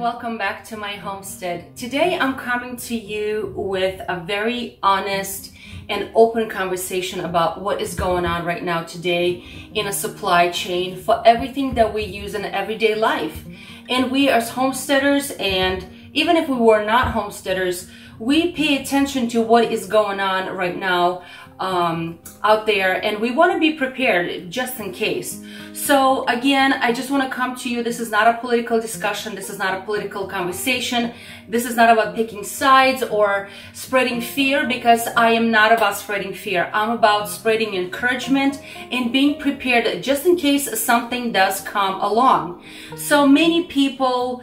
welcome back to my homestead. Today I'm coming to you with a very honest and open conversation about what is going on right now today in a supply chain for everything that we use in everyday life. And we as homesteaders, and even if we were not homesteaders, we pay attention to what is going on right now out there, and we want to be prepared just in case. So again, I just want to come to you. This is not a political discussion. This is not a political conversation. This is not about picking sides or spreading fear, because I am not about spreading fear. I'm about spreading encouragement and being prepared just in case something does come along. So many people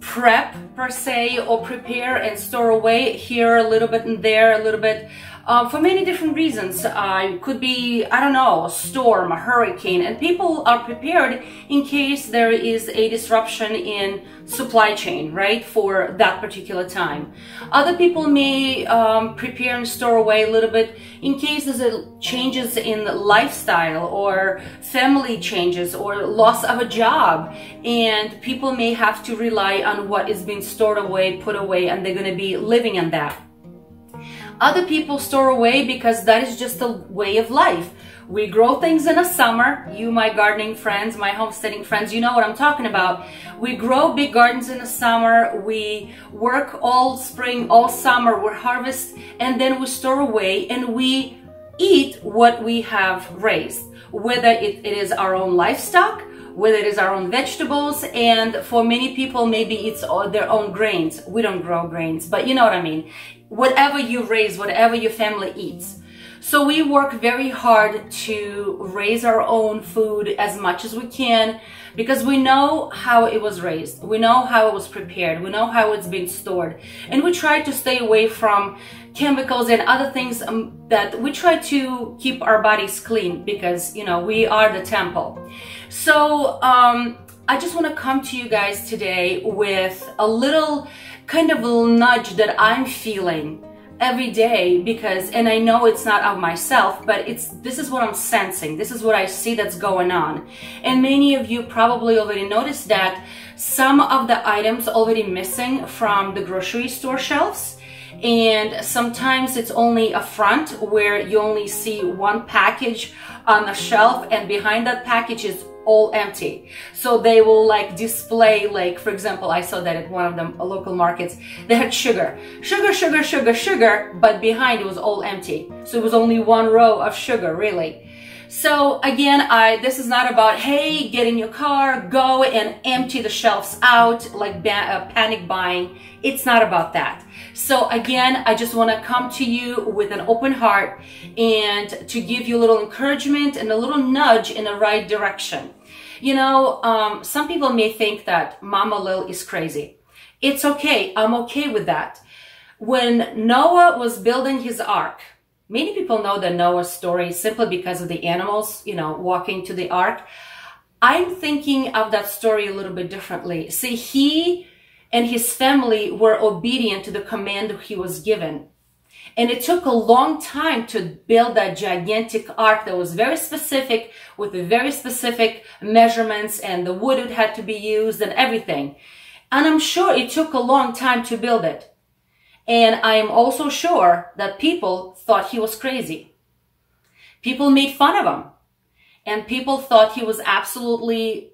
prep per se, or prepare and store away here a little bit and there a little bit, for many different reasons. It could be, I don't know, a storm, a hurricane, and people are prepared in case there is a disruption in supply chain, right, for that particular time. Other people may prepare and store away a little bit in case there's changes in lifestyle or family changes or loss of a job, and people may have to rely on what is being stored away, put away, and they're going to be living on that. Other people store away because that is just a way of life. We grow things in the summer. You, my gardening friends, my homesteading friends, you know what I'm talking about. We grow big gardens in the summer. We work all spring, all summer. We harvest, and then we store away, and we eat what we have raised, whether it is our own livestock, whether it is our own vegetables, and for many people, maybe it's all their own grains. We don't grow grains, but you know what I mean. Whatever you raise, whatever your family eats. So we work very hard to raise our own food as much as we can, because we know how it was raised. We know how it was prepared. We know how it's been stored. And we try to stay away from chemicals and other things that we try to keep our bodies clean, because, you know, we are the temple. So I just want to come to you guys today with a little kind of a nudge that I'm feeling every day, because, and I know it's not of myself, but this is what I'm sensing. This is what I see that's going on. And many of you probably already noticed that some of the items already missing from the grocery store shelves. And sometimes it's only a front where you only see one package on the shelf, and behind that package is all empty. So they will like display, like, for example, I saw that at one of the local markets, they had sugar, but behind it was all empty. So it was only one row of sugar, really. So again, this is not about, hey, get in your car, go and empty the shelves out, like panic buying. It's not about that. So again, I just want to come to you with an open heart and to give you a little encouragement and a little nudge in the right direction. You know, some people may think that Mama Lil is crazy. It's okay. I'm okay with that. When Noah was building his ark, many people know the Noah story simply because of the animals, you know, walking to the ark. I'm thinking of that story a little bit differently. See, he and his family were obedient to the command he was given. And it took a long time to build that gigantic ark that was very specific, with very specific measurements, and the wood it had to be used and everything. And I'm sure it took a long time to build it. And I am also sure that people thought he was crazy. People made fun of him. And people thought he was absolutely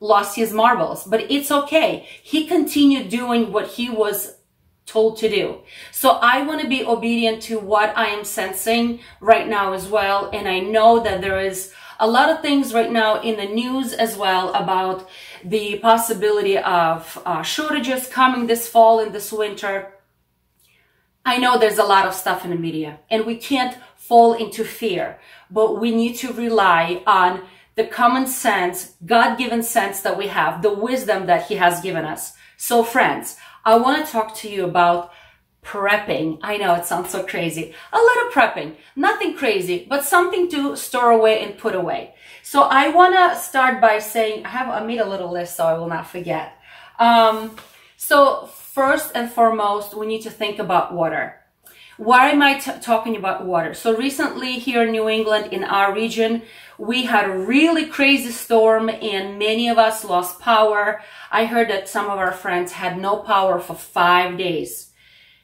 lost his marbles. But it's okay. He continued doing what he was told to do. So I want to be obedient to what I am sensing right now as well. And I know that there is a lot of things right now in the news as well about the possibility of shortages coming this fall and this winter. I know there's a lot of stuff in the media, and we can't fall into fear, but we need to rely on the common sense, God-given sense that we have, the wisdom that He has given us. So friends, I want to talk to you about prepping. I know it sounds so crazy. A little prepping, nothing crazy, but something to store away and put away. So I want to start by saying, I made a little list so I will not forget. So first and foremost, we need to think about water. Why am I talking about water? So recently here in New England, in our region, we had a really crazy storm and many of us lost power. I heard that some of our friends had no power for 5 days.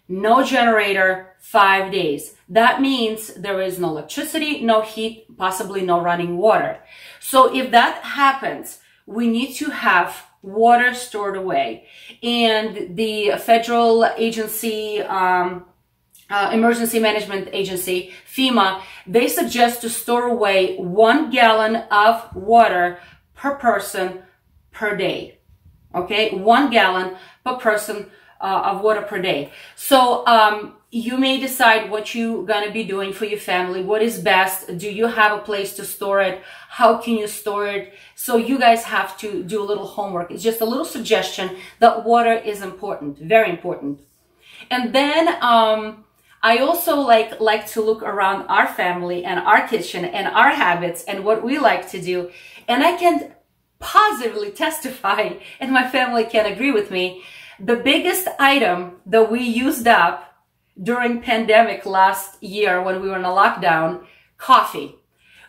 No generator, 5 days. That means there is no electricity, no heat, possibly no running water. So if that happens, we need to have water stored away. And the federal agency, Emergency Management Agency, FEMA, they suggest to store away 1 gallon of water per person per day. Okay, 1 gallon per person of water per day. So you may decide what you're going to be doing for your family. What is best? Do you have a place to store it? How can you store it? So you guys have to do a little homework. It's just a little suggestion that water is important, very important. And then I also like to look around our family and our kitchen and our habits and what we like to do. And I can positively testify, and my family can agree with me, the biggest item that we used up during pandemic last year when we were in a lockdown, coffee.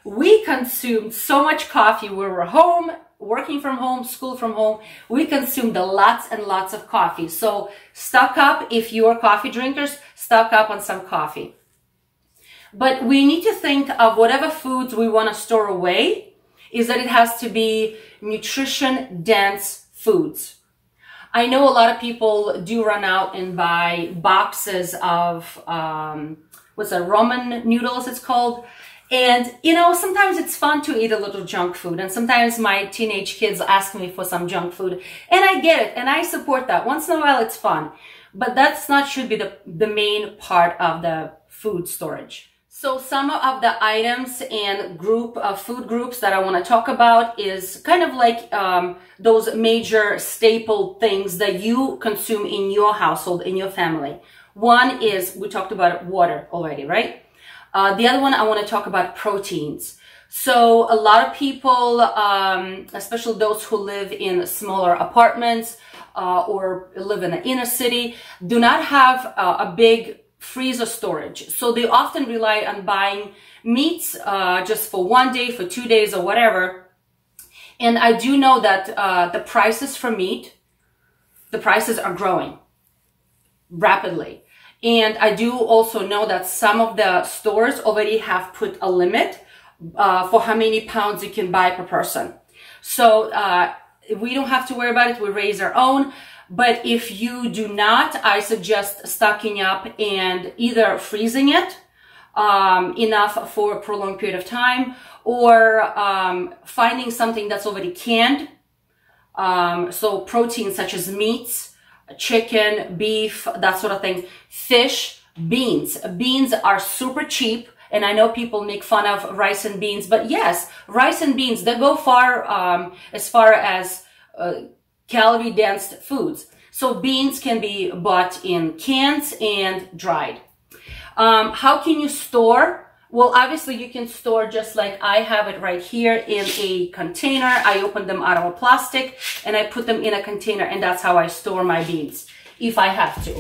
We consumed so much coffee. We were home, working from home, school from home. We consumed lots and lots of coffee. So stock up, if you are coffee drinkers, stock up on some coffee. But we need to think of whatever foods we want to store away is that it has to be nutrition dense foods. I know a lot of people do run out and buy boxes of, what's that, ramen noodles it's called. And, you know, sometimes it's fun to eat a little junk food. And sometimes my teenage kids ask me for some junk food. And I get it. And I support that. Once in a while, it's fun. But that's not should be the main part of the food storage. So some of the items and group of food groups that I want to talk about is kind of like those major staple things that you consume in your household, in your family. One is, we talked about water already, right? The other one I want to talk about proteins. So a lot of people, especially those who live in smaller apartments or live in the inner city, do not have a big freezer storage. So they often rely on buying meats just for 1 day, for 2 days or whatever. And I do know that the prices for meat, the prices are growing rapidly. And I do also know that some of the stores already have put a limit for how many pounds you can buy per person. So we don't have to worry about it. We raise our own. But if you do not, I suggest stocking up and either freezing it enough for a prolonged period of time or finding something that's already canned. So proteins such as meats, chicken, beef, that sort of thing. Fish, beans. Beans are super cheap. And I know people make fun of rice and beans, but yes, rice and beans, they go far as calorie dense foods. So beans can be bought in cans and dried. How can you store? Well, obviously you can store just like I have it right here in a container. I open them out of a plastic and I put them in a container, and that's how I store my beans if I have to.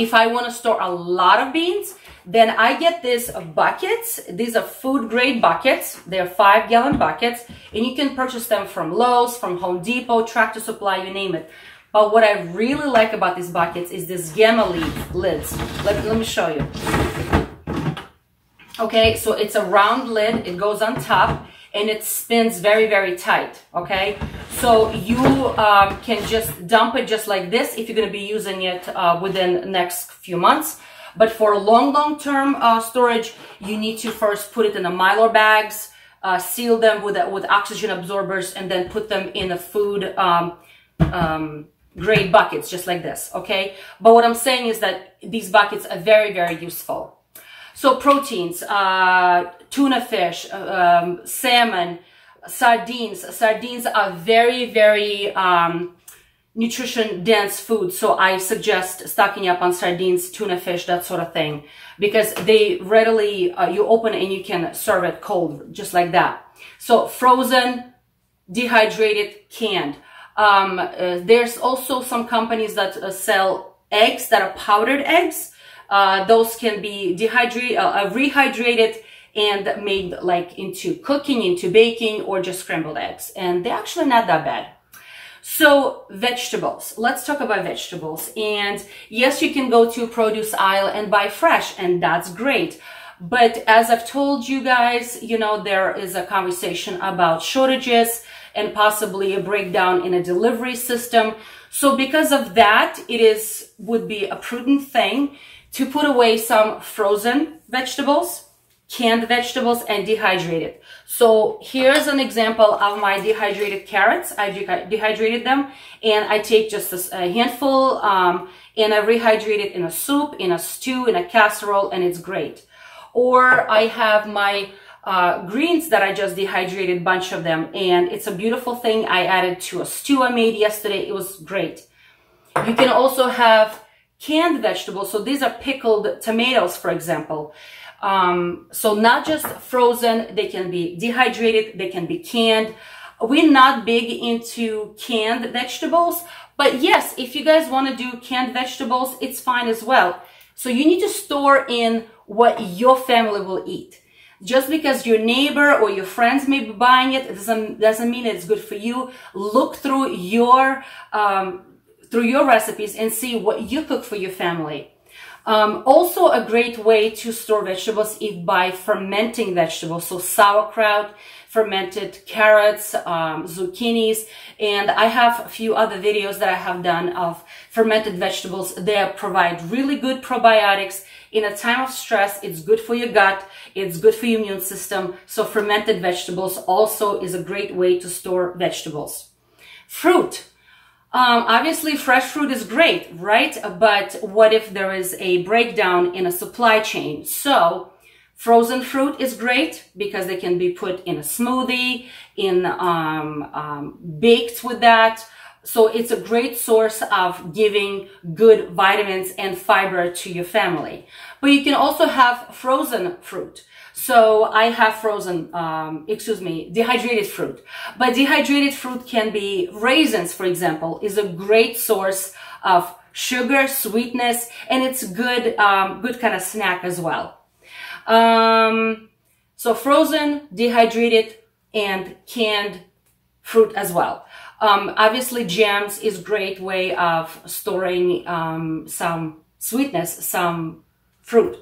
If I want to store a lot of beans, then I get these buckets. These are food grade buckets. They're 5 gallon buckets, and you can purchase them from Lowe's, from Home Depot, Tractor Supply, you name it. But what I really like about these buckets is this gamma leaf lids. Let me show you. Okay, so it's a round lid, it goes on top, and it spins very, very tight, okay? So you can just dump it just like this if you're gonna be using it within the next few months. But for long-term storage, you need to first put it in the Mylar bags, seal them with oxygen absorbers, and then put them in a food grade buckets, just like this, okay? But what I'm saying is that these buckets are very, very useful. So proteins, tuna fish, salmon, sardines. Sardines are very, very nutrition-dense food. So I suggest stocking up on sardines, tuna fish, that sort of thing. Because they readily, you open and you can serve it cold, just like that. So frozen, dehydrated, canned. There's also some companies that sell eggs that are powdered eggs. Those can be rehydrated and made like into cooking, into baking, or just scrambled eggs. And they're actually not that bad. So vegetables, let's talk about vegetables. And yes, you can go to produce aisle and buy fresh, and that's great. But as I've told you guys, you know, there is a conversation about shortages and possibly a breakdown in a delivery system. So because of that, it would be a prudent thing to put away some frozen vegetables, canned vegetables, and dehydrated. So here's an example of my dehydrated carrots. I dehydrated them, and I take just a handful and I rehydrate it in a soup, in a stew, in a casserole, and it's great. Or I have my greens that I just dehydrated, a bunch of them, and it's a beautiful thing. I added to a stew I made yesterday. It was great. You can also have canned vegetables. So these are pickled tomatoes, for example. So not just frozen, they can be dehydrated, they can be canned. We're not big into canned vegetables, but yes, if you guys want to do canned vegetables, it's fine as well. So you need to store in what your family will eat. Just because your neighbor or your friends may be buying it, doesn't mean it's good for you. Look through your recipes and see what you cook for your family. Also a great way to store vegetables is by fermenting vegetables. So sauerkraut, fermented carrots, zucchinis, and I have a few other videos that I have done of fermented vegetables. They provide really good probiotics. In a time of stress, it's good for your gut, it's good for your immune system. So fermented vegetables also is a great way to store vegetables. Fruit. Obviously, fresh fruit is great, right? But what if there is a breakdown in a supply chain? So frozen fruit is great because they can be put in a smoothie, in baked with that. So it's a great source of giving good vitamins and fiber to your family. But you can also have frozen fruit. So I have dehydrated fruit. But dehydrated fruit can be raisins, for example, is a great source of sugar, sweetness, and it's good, good kind of snack as well. So frozen, dehydrated, and canned fruit as well. Obviously, jams is a great way of storing some sweetness, some fruit.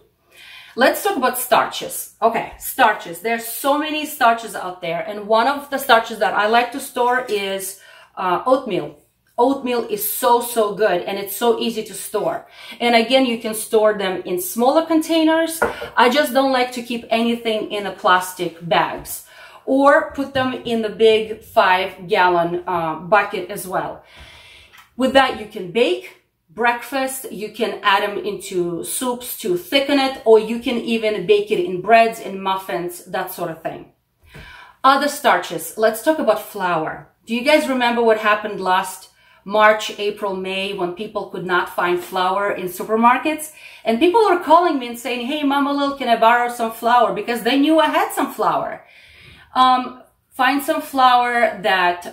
Let's talk about starches. Okay, starches. There's so many starches out there, and one of the starches that I like to store is oatmeal. Oatmeal is so good, and it's so easy to store. And again, you can store them in smaller containers. I just don't like to keep anything in the plastic bags, or put them in the big 5-gallon bucket as well. With that, you can bake breakfast, you can add them into soups to thicken it, or you can even bake it in breads and muffins, that sort of thing. Other starches, let's talk about flour. Do you guys remember what happened last March, April, May, when people could not find flour in supermarkets? And people were calling me and saying, hey, Mama Lil, can I borrow some flour? Because they knew I had some flour. Find some flour that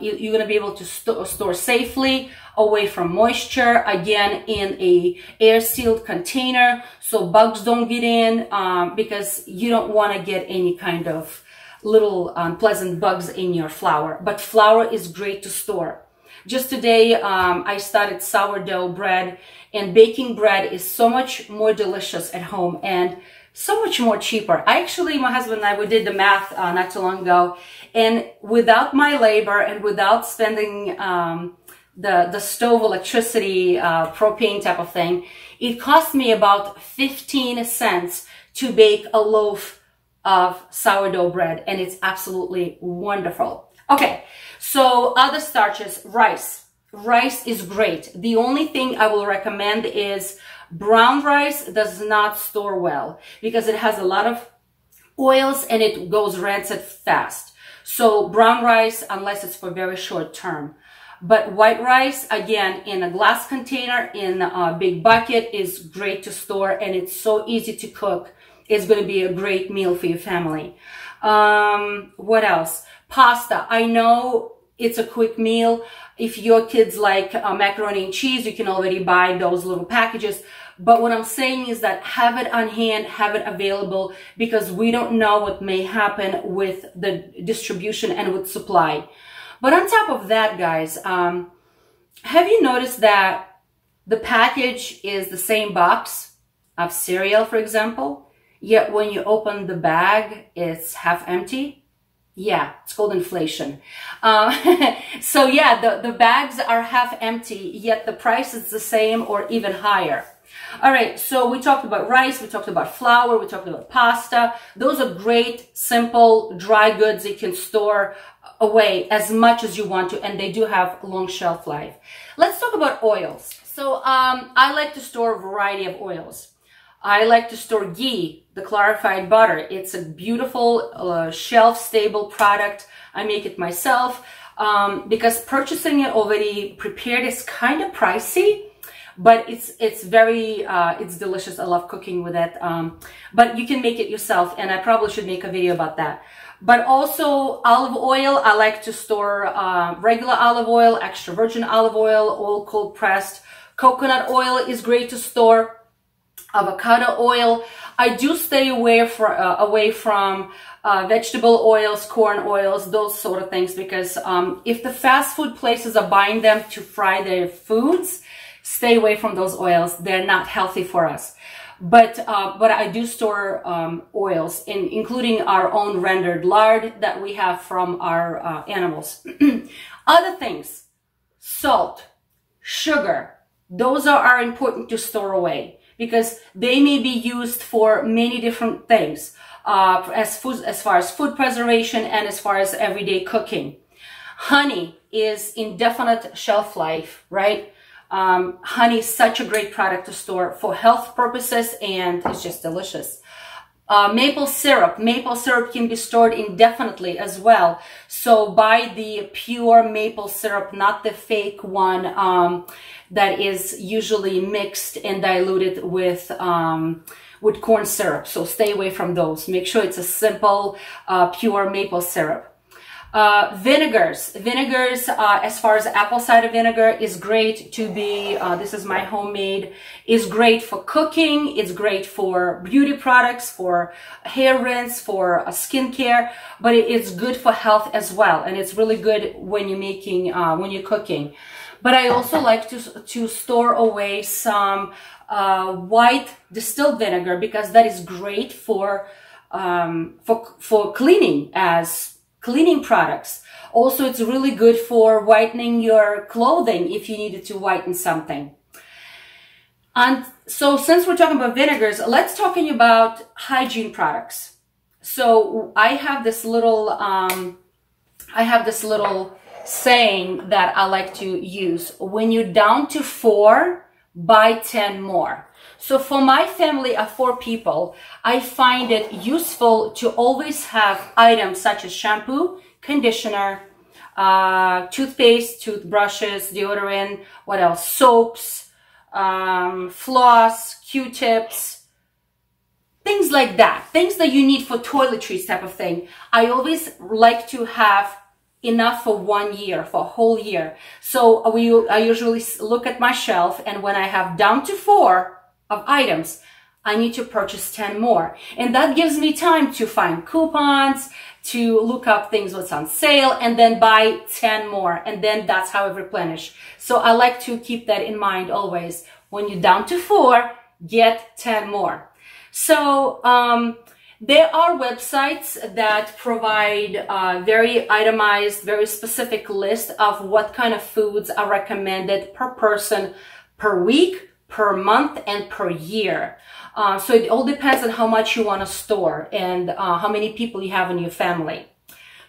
you're going to be able to store safely, away from moisture, again, in a air-sealed container, so bugs don't get in, because you don't want to get any kind of little unpleasant bugs in your flour. But flour is great to store. Just today, I started sourdough bread, and baking bread is so much more delicious at home, and so much more cheaper. Actually, my husband and I, we did the math not too long ago, and without my labor and without spending the stove electricity, propane type of thing, it cost me about 15 cents to bake a loaf of sourdough bread, and it's absolutely wonderful. Okay, so other starches, rice. Rice is great. The only thing I will recommend is brown rice does not store well because it has a lot of oils and it goes rancid fast. So brown rice, unless it's for very short term. But white rice, again, in a glass container, in a big bucket, is great to store, and it's so easy to cook. It's going to be a great meal for your family. What else? Pasta. I know It's a quick meal. If your kids like macaroni and cheese, you can already buy those little packages. But what I'm saying is that have it on hand, have it available, because we don't know what may happen with the distribution and with supply. But on top of that, guys, have you noticed that the package is the same box of cereal, for example, yet when you open the bag, it's half empty? Yeah, it's called inflation. So yeah, the bags are half empty, yet the price is the same or even higher. All right, so we talked about rice, we talked about flour, we talked about pasta. Those are great, simple, dry goods you can store away as much as you want to, and they do have long shelf life. Let's talk about oils. So I like to store a variety of oils. I like to store ghee, the clarified butter. It's a beautiful shelf-stable product. I make it myself because purchasing it already prepared is kind of pricey, but it's very it's delicious. I love cooking with it, but you can make it yourself, and I probably should make a video about that. But also olive oil. I like to store regular olive oil, extra virgin olive oil, all cold pressed. Coconut oil is great to store. Avocado oil. I do stay away from vegetable oils, corn oils, those sort of things, because if the fast food places are buying them to fry their foods, stay away from those oils. They're not healthy for us. But I do store oils, including our own rendered lard that we have from our animals. Other things, salt, sugar, those are important to store away, because they may be used for many different things, as far as food preservation and as far as everyday cooking. Honey is indefinite shelf life, right? Honey is such a great product to store for health purposes, and it's just delicious. Maple syrup. Maple syrup can be stored indefinitely as well. So buy the pure maple syrup, not the fake one that is usually mixed and diluted with corn syrup. So stay away from those. Make sure it's a simple, pure maple syrup. Vinegars. Vinegars, as far as apple cider vinegar, is great to be, this is my homemade, is great for cooking, it's great for beauty products, for hair rinse, for skincare, but it's good for health as well, and it's really good when you're making, when you're cooking. But I also like to store away some white distilled vinegar, because that is great for cleaning, as cleaning products. Also, it's really good for whitening your clothing if you needed to whiten something. And so, since we're talking about vinegars, let's talk about hygiene products. So I have this little saying that I like to use: when you're down to 4, buy 10 more. So for my family of 4 people, I find it useful to always have items such as shampoo, conditioner, toothpaste, toothbrushes, deodorant, what else? Soaps, floss, Q-tips, things like that. Things that you need for toiletries type of thing. I always like to have enough for 1 year, for a whole year. So I usually look at my shelf, and when I have down to 4 of items, I need to purchase 10 more. And that gives me time to find coupons, to look up things what's on sale, and then buy 10 more. And then that's how I replenish. So I like to keep that in mind always. When you're down to 4, get 10 more. So there are websites that provide a very itemized, very specific list of what kind of foods are recommended per person, per week, per month, and per year. So it all depends on how much you want to store and how many people you have in your family.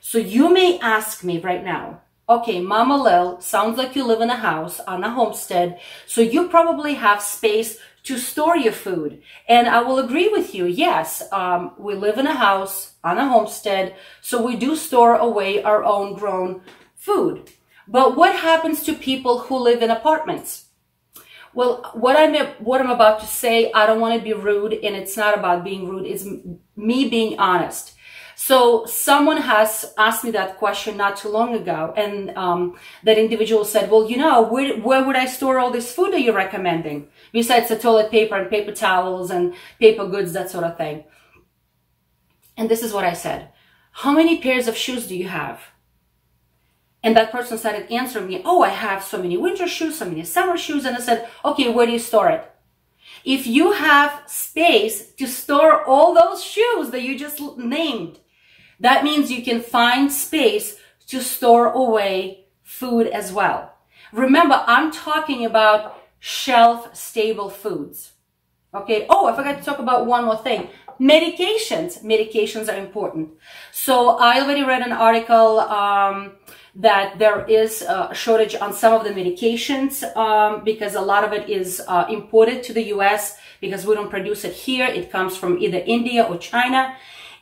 So you may ask me right now, okay, Mama Lil, sounds like you live in a house on a homestead, so you probably have space to store your food. And I will agree with you, yes, we live in a house on a homestead, so we do store away our own grown food. But what happens to people who live in apartments? Well, what I'm about to say, I don't want to be rude, and it's not about being rude. It's me being honest. So someone has asked me that question not too long ago, and that individual said, well, you know, where would I store all this food that you're recommending besides the toilet paper and paper towels and paper goods, that sort of thing? And this is what I said: how many pairs of shoes do you have? And that person started answering me, oh, I have so many winter shoes, so many summer shoes. And I said, okay, where do you store it? If you have space to store all those shoes that you just named, that means you can find space to store away food as well. Remember, I'm talking about shelf-stable foods. Okay. Oh, I forgot to talk about one more thing. Medications. Medications are important. So I already read an article that there is a shortage on some of the medications because a lot of it is imported to the U.S. because we don't produce it here. It comes from either India or China.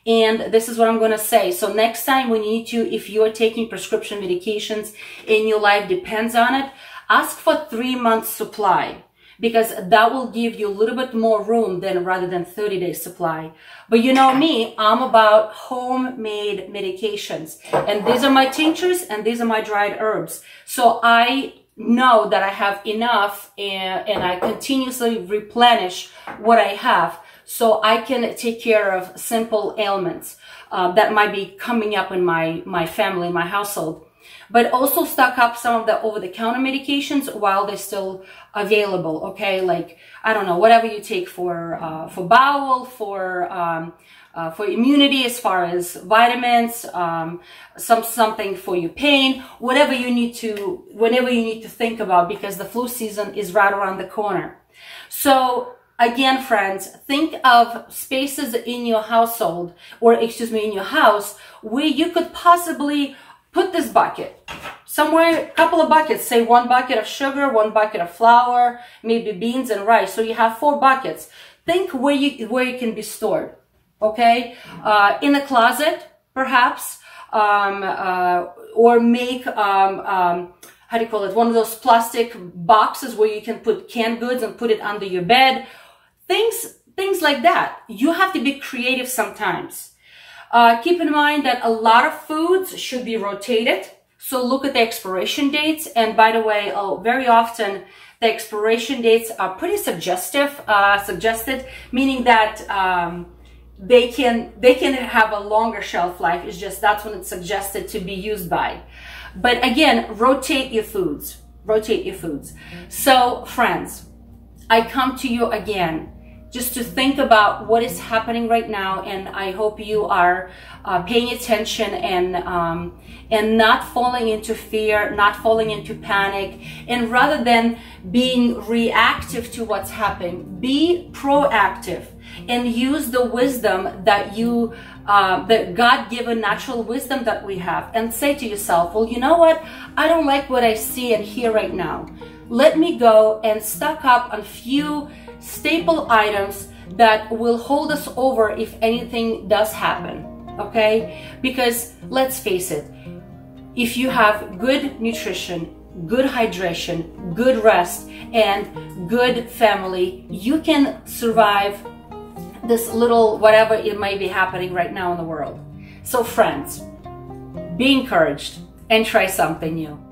And this is what I'm going to say. So next time when you need to, if you're taking prescription medications and your life depends on it, ask for 3 months supply, because that will give you a little bit more room than rather than 30-day supply. But you know me, I'm about homemade medications. And these are my tinctures and these are my dried herbs. So I know that I have enough, and I continuously replenish what I have so I can take care of simple ailments that might be coming up in my family, my household. But also stock up some of the over-the-counter medications while they're still available, okay? Like, I don't know, whatever you take for bowel, for immunity, as far as vitamins, something for your pain, whatever you need to, whenever you need to think about, because the flu season is right around the corner. So again, friends, think of spaces in your household, or excuse me, in your house, where you could possibly put this bucket somewhere, a couple of buckets, say one bucket of sugar, one bucket of flour, maybe beans and rice. So you have 4 buckets. Think where you can be stored. Okay. In a closet, perhaps, or make, how do you call it? One of those plastic boxes where you can put canned goods and put it under your bed. Things like that. You have to be creative sometimes. Keep in mind that a lot of foods should be rotated. So look at the expiration dates. And by the way, very often the expiration dates are pretty suggested, meaning that they can have a longer shelf life. It's just that's when it's suggested to be used by. But again, rotate your foods. Rotate your foods. So friends, I come to you again just to think about what is happening right now, and I hope you are paying attention and not falling into fear, not falling into panic, and rather than being reactive to what's happening, be proactive and use the wisdom that you, the God-given natural wisdom that we have, and say to yourself, well, you know what? I don't like what I see and hear right now. Let me go and stock up on a few staple items that will hold us over if anything does happen, okay? Because let's face it, if you have good nutrition, good hydration, good rest, and good family, you can survive this little whatever it might be happening right now in the world. So friends, be encouraged and try something new.